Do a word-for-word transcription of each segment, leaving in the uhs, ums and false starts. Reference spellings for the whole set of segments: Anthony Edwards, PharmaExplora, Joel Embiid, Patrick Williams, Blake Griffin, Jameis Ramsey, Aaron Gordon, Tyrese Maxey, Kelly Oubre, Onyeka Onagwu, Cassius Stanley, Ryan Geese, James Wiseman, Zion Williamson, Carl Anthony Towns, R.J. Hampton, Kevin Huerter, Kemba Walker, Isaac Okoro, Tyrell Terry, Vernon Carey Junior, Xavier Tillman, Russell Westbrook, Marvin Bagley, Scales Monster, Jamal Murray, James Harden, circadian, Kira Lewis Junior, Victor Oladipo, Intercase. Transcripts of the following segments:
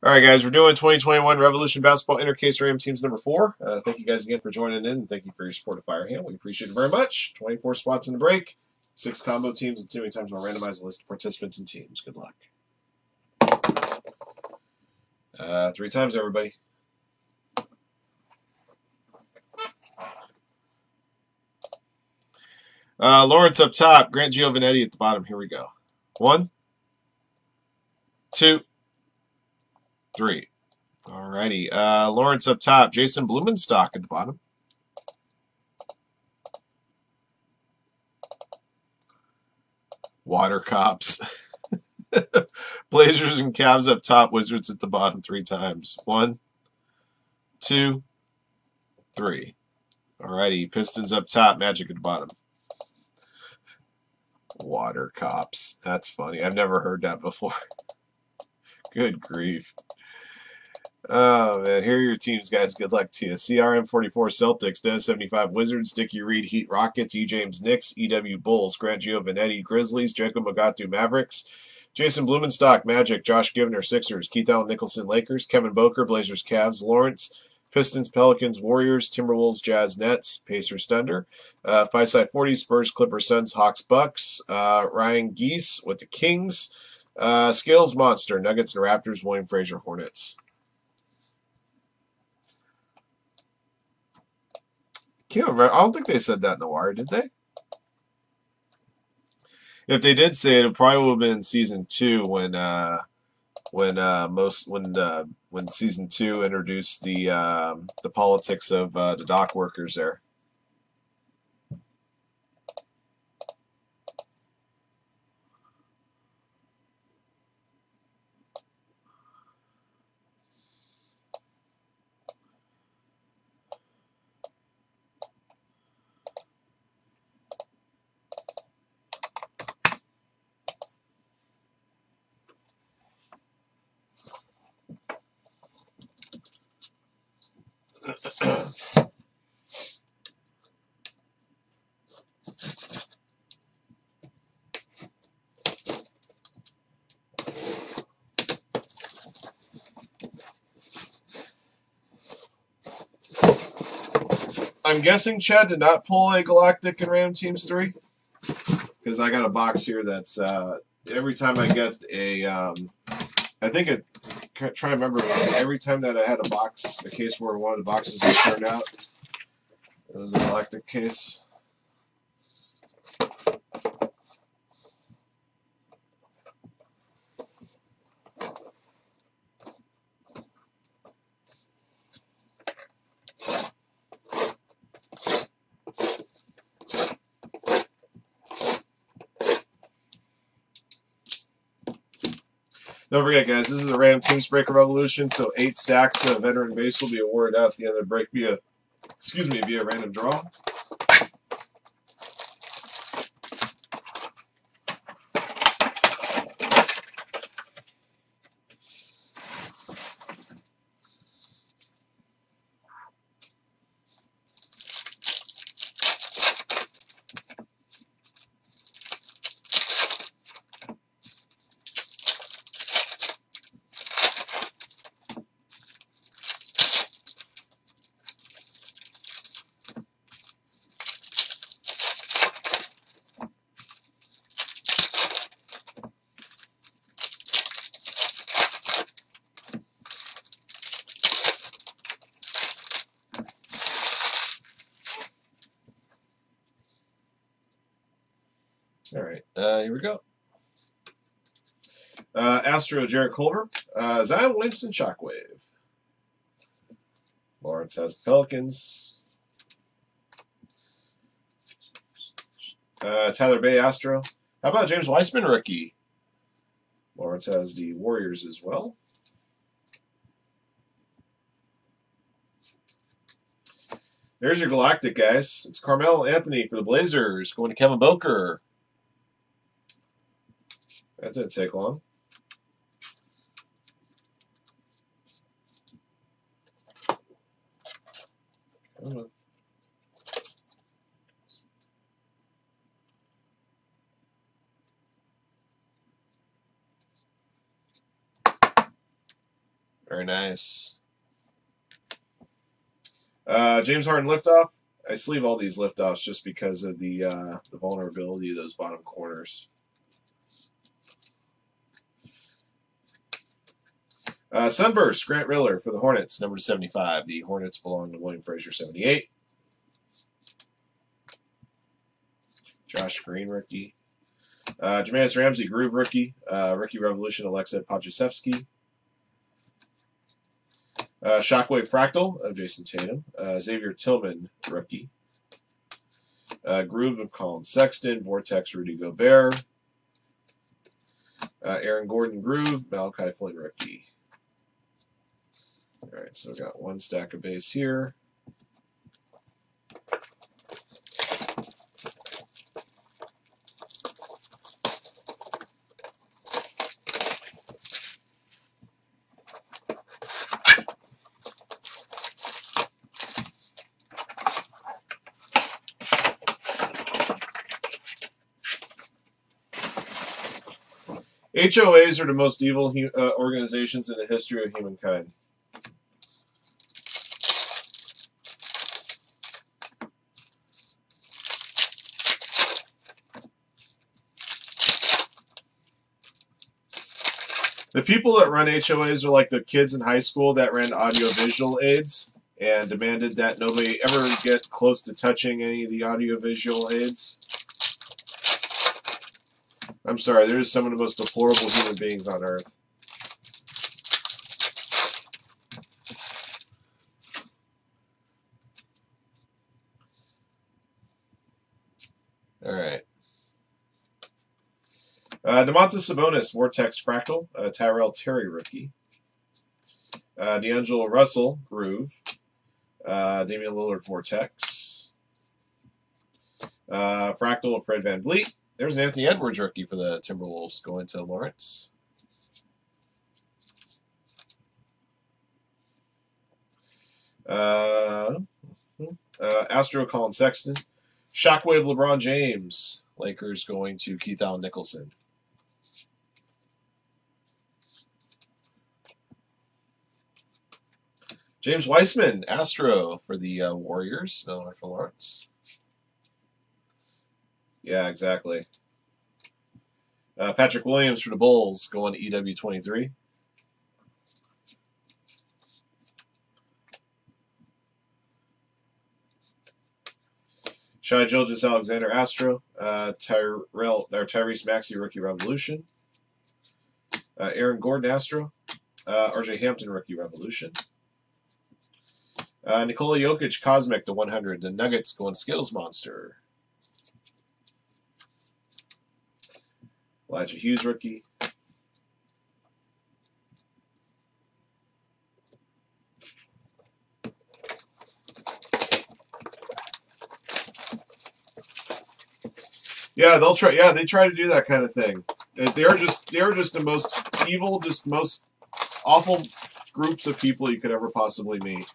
All right, guys, we're doing twenty twenty-one Revolution Basketball Intercase Ram Teams number four. Uh, thank you guys again for joining in, and thank you for your support of Firehand. We appreciate it very much. twenty-four spots in the break, six combo teams, and too many times we'll randomize the list of participants and teams. Good luck. Uh, three times, everybody. Uh, Lawrence up top, Grant Giovanetti at the bottom. Here we go. One, two, three. Alrighty. Uh, Lawrence up top, Jason Blumenstock at the bottom. Water Cops. Blazers and Cavs up top, Wizards at the bottom three times. One, two, three. Alrighty. Pistons up top, Magic at the bottom. Water Cops. That's funny. I've never heard that before. Good grief. Oh, man. Here are your teams, guys. Good luck to you. C R M forty-four Celtics, Dennis seventy-five Wizards, Dickie Reed Heat Rockets, E. James Knicks, E W Bulls, Grant Giovanetti Grizzlies, Jacob Magatu Mavericks, Jason Blumenstock Magic, Josh Givner Sixers, Keith Allen Nicholson Lakers, Kevin Boker Blazers Cavs, Lawrence Pistons, Pelicans, Warriors, Timberwolves, Jazz, Nets, Pacers, Thunder, uh, Fisai forty, Spurs, Clippers, Suns, Hawks, Bucks, uh, Ryan Geese with the Kings, uh, Scales, Monster, Nuggets, and Raptors, William Fraser, Hornets. Can't remember. I don't think they said that in The Wire, did they? If they did say it, it probably would have been in season two when, uh, when uh, most when uh, when season two introduced the um, the politics of uh, the dock workers there. I'm guessing Chad did not pull a Galactic and Ram Teams three, because I got a box here that's uh, every time I get a, um, I think it, I try to remember, every time that I had a box, a case where one of the boxes was turned out, it was a Galactic case. Don't forget, guys, this is a Ram Teams Breaker Revolution, so eight stacks of veteran base will be awarded out at the end of the break via, excuse me, via random draw. All right, uh, here we go. Uh, Astro, Jarrett Culver. Uh, Zion Williamson, Shockwave. Lawrence has Pelicans. Uh, Tyler Bay, Astro. How about James Wiseman, rookie? Lawrence has the Warriors as well. There's your Galactic, guys. It's Carmelo Anthony for the Blazers, going to Kevin Boker. That didn't take long. Very nice. Uh, James Harden liftoff. I sleeve all these liftoffs just because of the uh, the vulnerability of those bottom corners. Uh, Sunburst, Grant Riller for the Hornets, number seventy-five. The Hornets belong to William Fraser, seventy-eight. Josh Green, rookie. Uh, Jameis Ramsey, Groove, rookie. Uh, rookie Revolution, Alexa Podjasevsky. Uh, Shockwave Fractal of Jason Tatum. Uh, Xavier Tillman, rookie. Uh, Groove of Colin Sexton. Vortex, Rudy Gobert. Uh, Aaron Gordon, Groove. Malachi Flynn, rookie. All right, so we've got one stack of base here. H O As are the most evil uh, organizations in the history of humankind. The people that run H O As are like the kids in high school that ran audiovisual aids and demanded that nobody ever get close to touching any of the audiovisual aids. I'm sorry, there is some of the most deplorable human beings on earth. All right. Uh, Domantas Sabonis, Vortex Fractal, uh, Tyrell Terry, rookie. Uh, D'Angelo Russell, Groove. Uh, Damian Lillard, Vortex. Uh, Fractal of Fred VanVleet. There's an Anthony Edwards rookie for the Timberwolves going to Lawrence. Uh, uh, Astro Colin Sexton. Shockwave LeBron James. Lakers going to Keith Allen Nicholson. James Wiseman, Astro for the uh, Warriors. No, for Lawrence. Yeah, exactly. Uh, Patrick Williams for the Bulls going to E W twenty-three. Shai Gilgeous-Alexander Astro. Uh, Tyrell, or Tyrese Maxey, rookie Revolution. Uh, Aaron Gordon Astro. Uh, R J Hampton, rookie Revolution. Uh, Nikola Jokic Cosmic to one hundred. The Nuggets going Skittles Monster. Elijah Hughes, rookie. Yeah, they'll try. Yeah, they try to do that kind of thing. They are just they are just the most evil, just most awful groups of people you could ever possibly meet.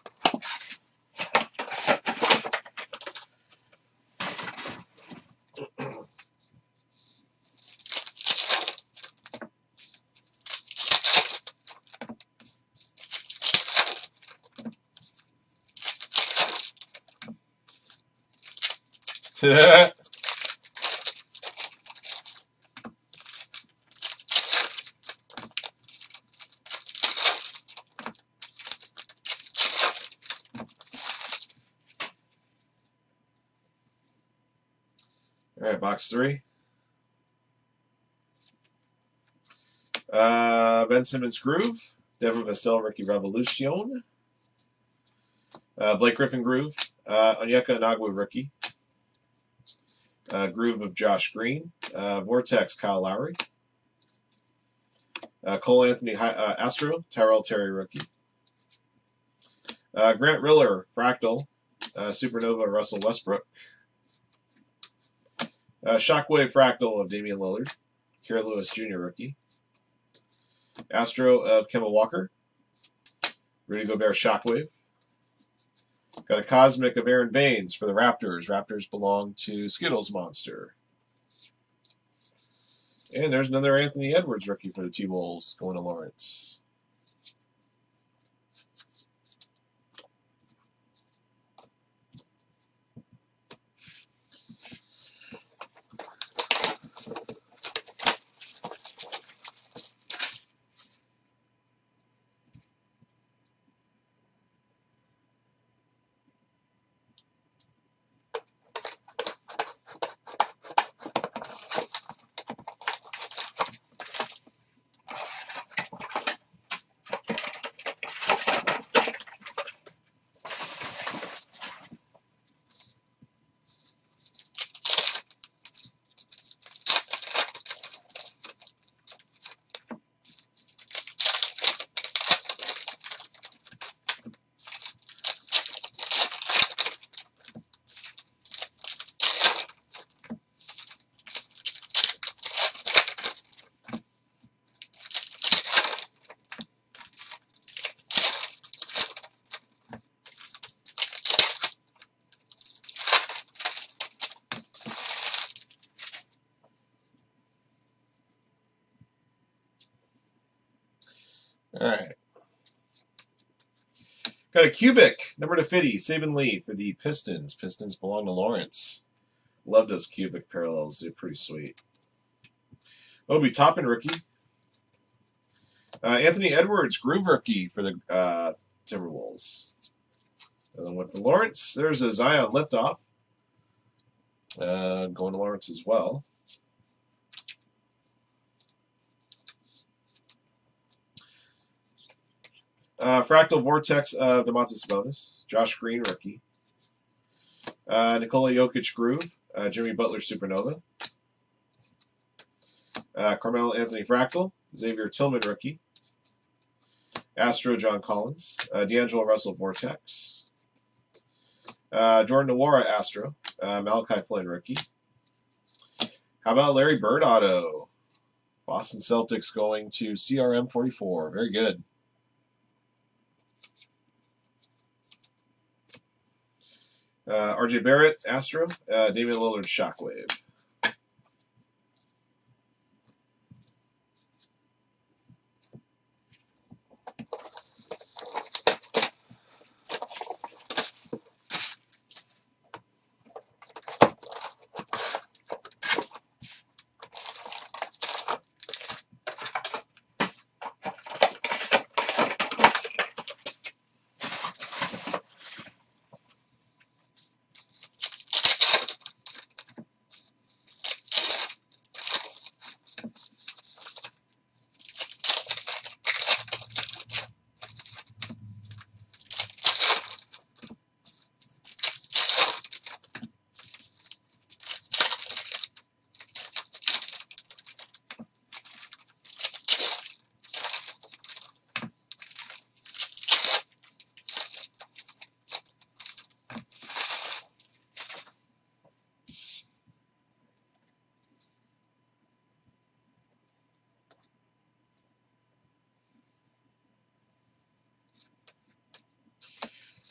Alright, box three. Uh, Ben Simmons Groove, Devin Vassell Rookie Revolution, uh, Blake Griffin Groove, uh, Onyeka Onagwu Rookie, uh, Groove of Josh Green, uh, Vortex Kyle Lowry, uh, Cole Anthony uh, Astro, Tyrell Terry Rookie, uh, Grant Riller Fractal, uh, Supernova Russell Westbrook, Uh, Shockwave Fractal of Damian Lillard. Kira Lewis Junior rookie. Astro of Kemba Walker. Rudy Gobert Shockwave. Got a Cosmic of Aaron Baines for the Raptors. Raptors belong to Skittles Monster. And there's another Anthony Edwards rookie for the T-Wolves going to Lawrence. All right. Got a cubic, number to fifty, Saban Lee for the Pistons. Pistons belong to Lawrence. Love those cubic parallels. They're pretty sweet. Obi Toppin rookie. Uh, Anthony Edwards, groove rookie for the uh, Timberwolves. And then one for Lawrence. There's a Zion liftoff. Uh, going to Lawrence as well. Uh, Fractal Vortex of Domantas Sabonis. Josh Green, rookie. Uh, Nikola Jokic, groove. Uh, Jimmy Butler, supernova. Uh, Carmelo Anthony, Fractal. Xavier Tillman, rookie. Astro John Collins. Uh, D'Angelo Russell, Vortex. Uh, Jordan Nwora, Astro. Uh, Malachi Flynn, rookie. How about Larry Bird auto? Boston Celtics going to C R M forty-four. Very good. Uh, R J Barrett, Astro. Uh, Damian Lillard, Shockwave.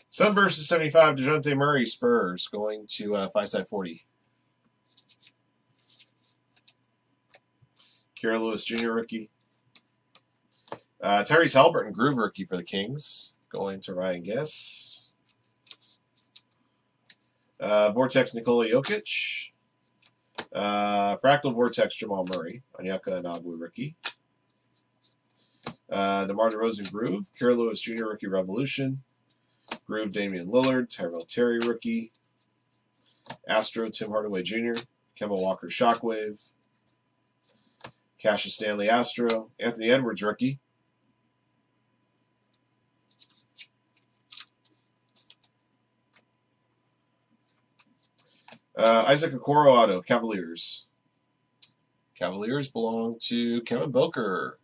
Sunburst is seventy-five, DeJounte Murray, Spurs, going to uh, five side forty. Kira Lewis Junior, rookie. Uh, Tyrese Haliburton, groove rookie for the Kings, going to Ryan Geese. Uh, Vortex, Nikola Jokic. Uh, Fractal Vortex, Jamal Murray. Onyeka Nagwu, rookie. Uh, DeMar DeRozan, groove. Kira Lewis Junior, rookie, Revolution. Groove, Damian Lillard. Tyrell Terry, rookie. Astro, Tim Hardaway Junior Kemba Walker, Shockwave. Cassius Stanley, Astro. Anthony Edwards, rookie. Uh, Isaac Okoro auto, Cavaliers. Cavaliers belong to Kevin Boker.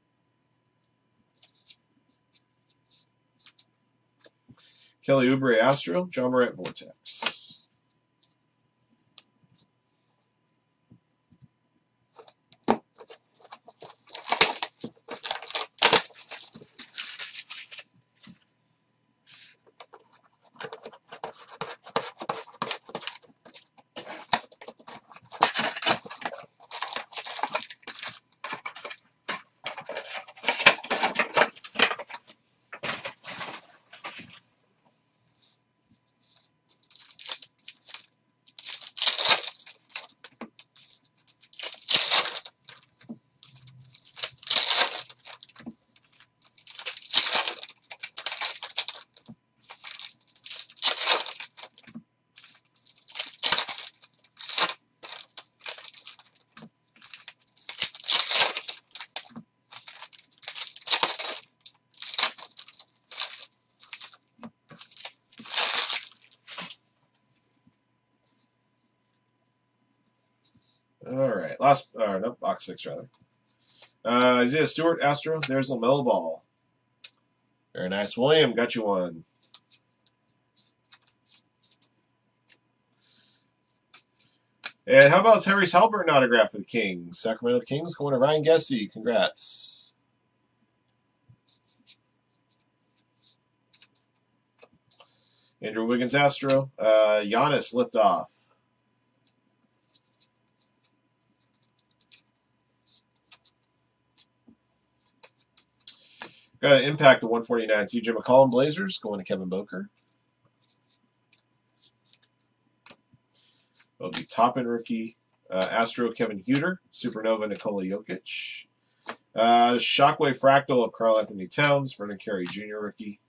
Kelly Oubre, Astro. John Morant, Vortex. All right, last, uh, no, box six rather. Uh, Isaiah Stewart, Astro. There's LaMelo Ball. Very nice, William. Got you one. And how about Tyrese Haliburton autograph for the Kings? Sacramento Kings going to Ryan Geese. Congrats. Andrew Wiggins, Astro. Uh, Giannis liftoff. Got an impact of one forty-nine. C J McCollum, Blazers, going to Kevin Boker. It'll be Toppin rookie. Uh, Astro, Kevin Huter. Supernova, Nikola Jokic. Uh, Shockwave Fractal of Carl Anthony Towns. Vernon Carey Junior rookie.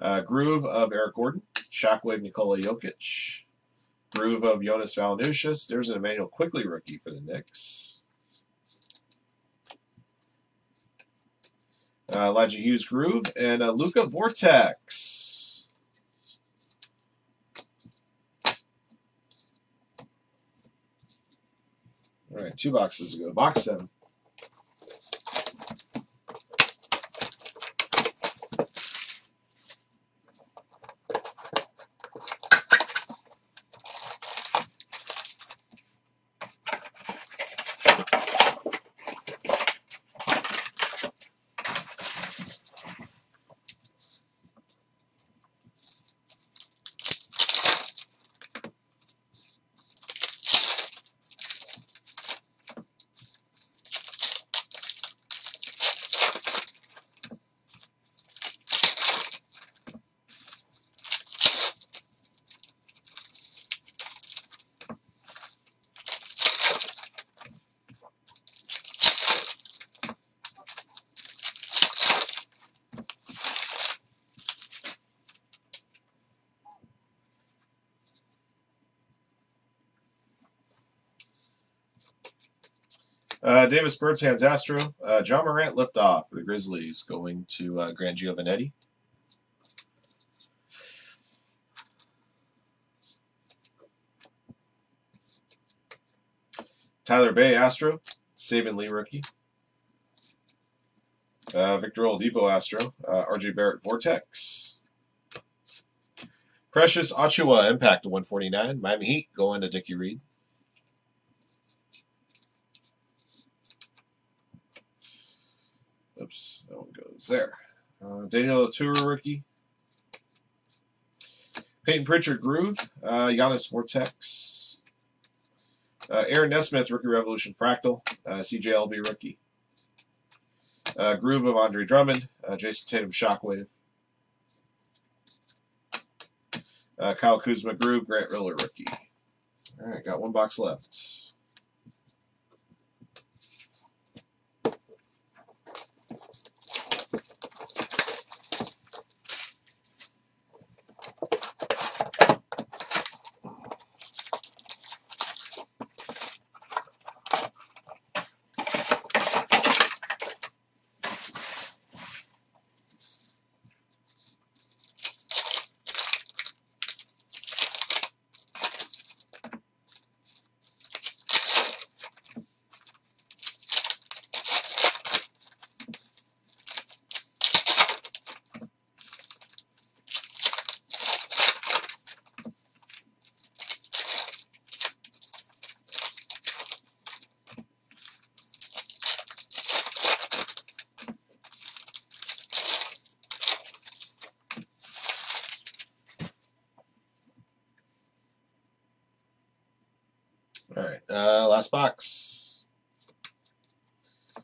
Uh, Groove of Eric Gordon. Shockwave, Nikola Jokic. Groove of Jonas Valanciunas. There's an Emmanuel Quickley rookie for the Knicks. Uh, Elijah Hughes Groove and uh, Luca Vortex. All right, two boxes ago. Box seven. Uh, Davis Bertans, Astro. Uh, John Morant, liftoff for the Grizzlies, going to uh, Grant Giovanetti. Tyler Bay, Astro. Saban Lee, rookie. Uh, Victor Oladipo, Astro. Uh, R J Barrett, Vortex. Precious Achiuwa, impact of one forty-nine. Miami Heat, going to Dickie Reed. Oops, that one goes there. Uh, Daniel Latour, rookie. Peyton Pritchard, Groove. Uh, Giannis, Vortex. Uh, Aaron Nesmith, rookie Revolution Fractal. Uh, C J L B, rookie. Uh, Groove of Andre Drummond. Uh, Jason Tatum, Shockwave. Uh, Kyle Kuzma, Groove. Grant Riller, rookie. All right, got one box left. Alright, uh, last box.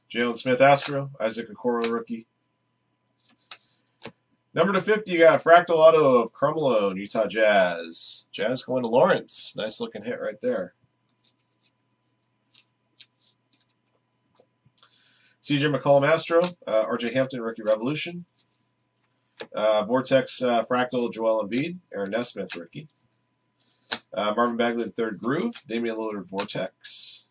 Jalen Smith, Astro. Isaac Okoro, rookie. Number to fifty, you got Fractal Auto of Carmelo, Utah Jazz. Jazz going to Lawrence. Nice looking hit right there. C J McCollum, Astro. Uh, R J Hampton, rookie Revolution. Uh, Vortex uh, Fractal, Joel Embiid. Aaron Nesmith, rookie. Uh, Marvin Bagley, third Groove. Damian Lillard, Vortex.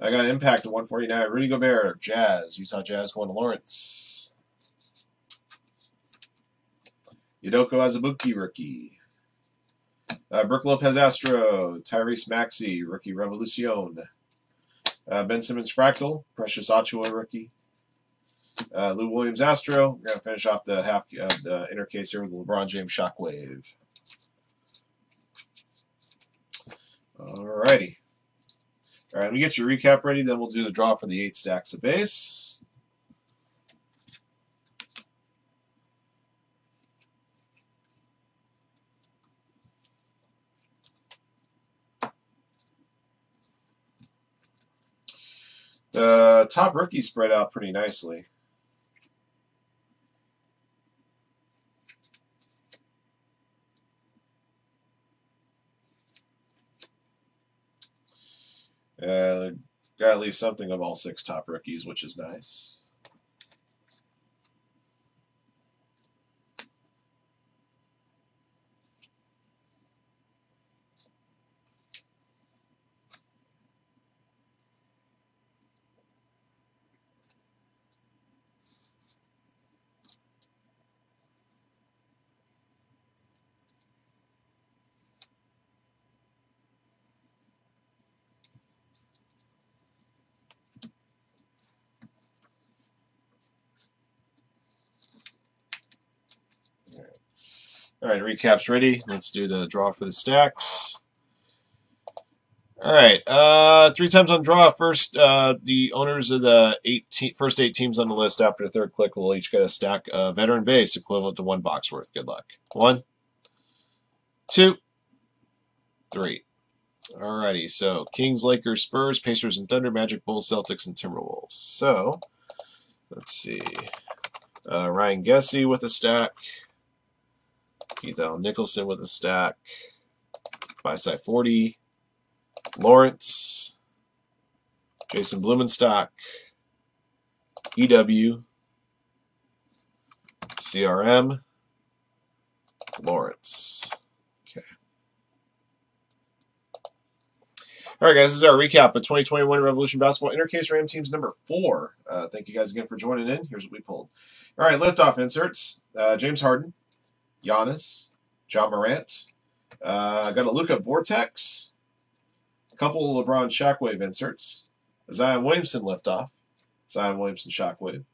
I got an impact of one forty-nine. Rudy Gobert, Jazz. Utah Jazz going to Lawrence. Yudoko Azubuike, rookie. Uh, Brooke Lopez, Astro. Tyrese Maxey, rookie Revolution. Uh, Ben Simmons, Fractal. Precious Achiuwa, rookie. Uh, Lou Williams, Astro. We're going to finish off the, half, uh, the inner case here with LeBron James Shockwave. Alrighty. Alright, let me get your recap ready, then we'll do the draw for the eight stacks of base. The top rookie spread out pretty nicely. Got at least something of all six top rookies, which is nice. All right, recap's ready. Let's do the draw for the stacks. All right, uh, three times on draw. First, uh, the owners of the eighteen, first eight teams on the list after the third click will each get a stack of veteran base equivalent to one box worth. Good luck. One, two, three. All righty, so Kings, Lakers, Spurs, Pacers, and Thunder, Magic, Bulls, Celtics, and Timberwolves. So let's see. Uh, Ryan Geese with a stack. Keith Allen Nicholson with a stack. Byside forty. Lawrence. Jason Blumenstock. E W. C R M. Lawrence. Okay. All right, guys, this is our recap of twenty twenty-one Revolution Basketball Intercase Ram Teams number four. Uh, thank you guys again for joining in. Here's what we pulled. All right, liftoff inserts. Uh, James Harden. Giannis, John Morant, uh, got a Luka Vortex, a couple of LeBron Shockwave inserts, Zion Williamson liftoff, Zion Williamson Shockwave,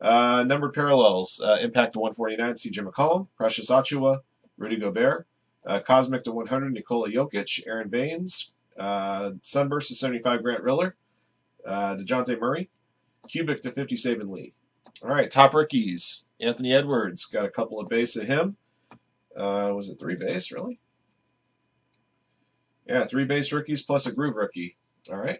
uh, numbered parallels, uh, Impact to one forty-nine, C J McCollum, Precious Achiuwa, Rudy Gobert, uh, Cosmic to one hundred, Nikola Jokic, Aaron Baines, uh, Sunburst to seventy-five, Grant Riller, uh, DeJounte Murray, Cubic to fifty, Saban Lee. All right, top rookies, Anthony Edwards, got a couple of base of him. Uh, was it three base, really? Yeah, three base rookies plus a Groove rookie. All right.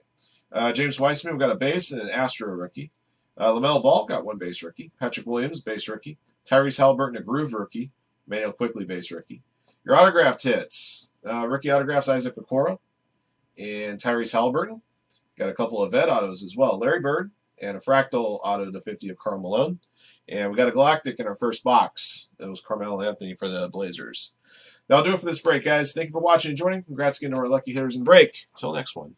Uh, James Wiseman got a base and an Astro rookie. Uh, LaMelo Ball got one base rookie. Patrick Williams, base rookie. Tyrese Haliburton, a Groove rookie. Manuel Quickly, base rookie. Your autographed hits. Uh, rookie autographs, Isaac Okoro and Tyrese Haliburton. Got a couple of vet autos as well. Larry Bird and a fractal auto to fifty of Karl Malone. And we got a Galactic in our first box. That was Carmelo Anthony for the Blazers. That'll do it for this break, guys. Thank you for watching and joining. Congrats again to our lucky hitters in the break. Until next one.